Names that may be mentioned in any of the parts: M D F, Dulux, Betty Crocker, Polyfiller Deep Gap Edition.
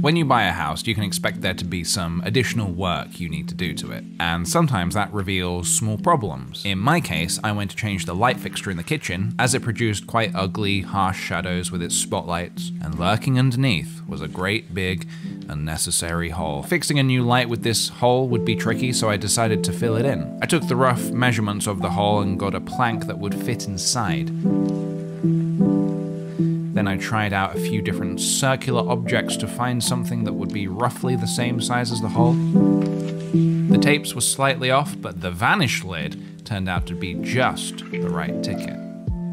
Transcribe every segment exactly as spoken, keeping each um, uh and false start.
When you buy a house, you can expect there to be some additional work you need to do to it, and sometimes that reveals small problems. In my case, I went to change the light fixture in the kitchen, as it produced quite ugly, harsh shadows with its spotlights, and lurking underneath was a great big, unnecessary hole. Fixing a new light with this hole would be tricky, so I decided to fill it in. I took the rough measurements of the hole and got a plank that would fit inside. Then I tried out a few different circular objects to find something that would be roughly the same size as the hole. The tapes were slightly off, but the vanish lid turned out to be just the right ticket.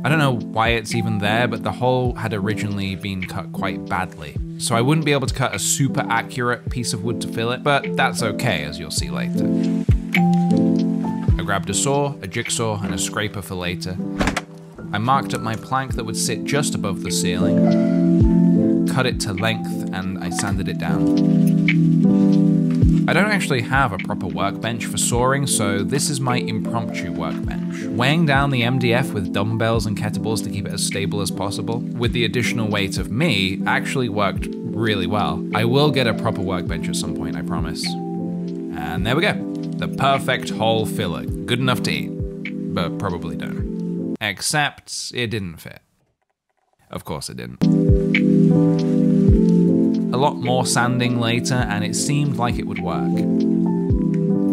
I don't know why it's even there, but the hole had originally been cut quite badly, so I wouldn't be able to cut a super accurate piece of wood to fill it, but that's okay, as you'll see later. I grabbed a saw, a jigsaw, and a scraper for later. I marked up my plank that would sit just above the ceiling, cut it to length, and I sanded it down. I don't actually have a proper workbench for sawing, so this is my impromptu workbench. Weighing down the M D F with dumbbells and kettlebells to keep it as stable as possible, with the additional weight of me, actually worked really well. I will get a proper workbench at some point, I promise. And there we go. The perfect hole filler. Good enough to eat, but probably don't. Except it didn't fit. Of course it didn't. A lot more sanding later, and it seemed like it would work.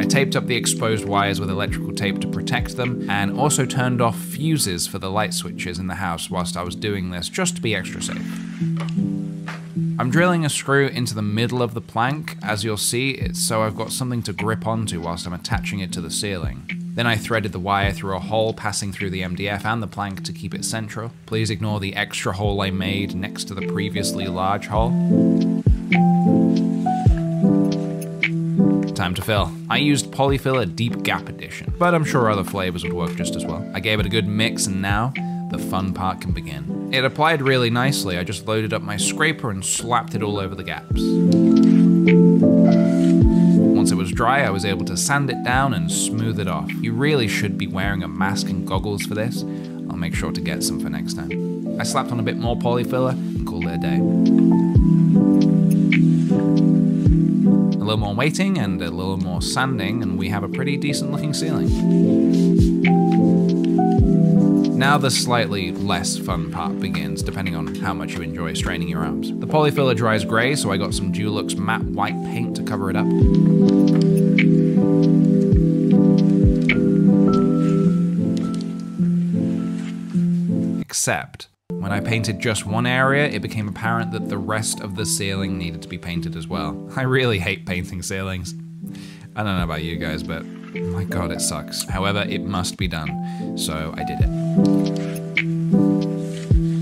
I taped up the exposed wires with electrical tape to protect them, and also turned off fuses for the light switches in the house whilst I was doing this, just to be extra safe. I'm drilling a screw into the middle of the plank, as you'll see, it's so I've got something to grip onto whilst I'm attaching it to the ceiling. Then I threaded the wire through a hole passing through the M D F and the plank to keep it central. Please ignore the extra hole I made next to the previously large hole. Time to fill. I used Polyfiller Deep Gap Edition, but I'm sure other flavors would work just as well. I gave it a good mix, and now the fun part can begin. It applied really nicely. I just loaded up my scraper and slapped it all over the gaps. Once it was dry, I was able to sand it down and smooth it off. You really should be wearing a mask and goggles for this. I'll make sure to get some for next time. I slapped on a bit more polyfiller and called it a day. A little more weighting and a little more sanding, and we have a pretty decent looking ceiling. Now the slightly less fun part begins, depending on how much you enjoy straining your arms. The polyfiller dries grey, so I got some Dulux matte white paint to cover it up. Except, when I painted just one area, it became apparent that the rest of the ceiling needed to be painted as well. I really hate painting ceilings. I don't know about you guys, but my god, it sucks. However, it must be done, so I did it.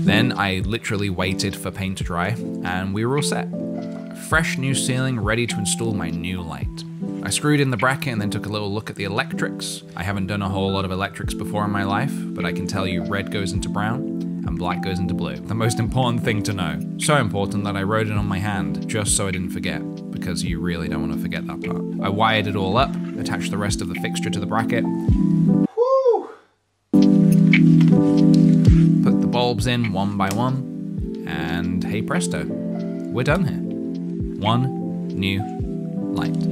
Then I literally waited for paint to dry, and we were all set. Fresh new ceiling, ready to install my new light. I screwed in the bracket and then took a little look at the electrics. I haven't done a whole lot of electrics before in my life, but I can tell you red goes into brown and black goes into blue. The most important thing to know. So important that I wrote it on my hand, just so I didn't forget, because you really don't want to forget that part. I wired it all up, attached the rest of the fixture to the bracket. Woo! Put the bulbs in one by one, and hey presto, we're done here. One new light.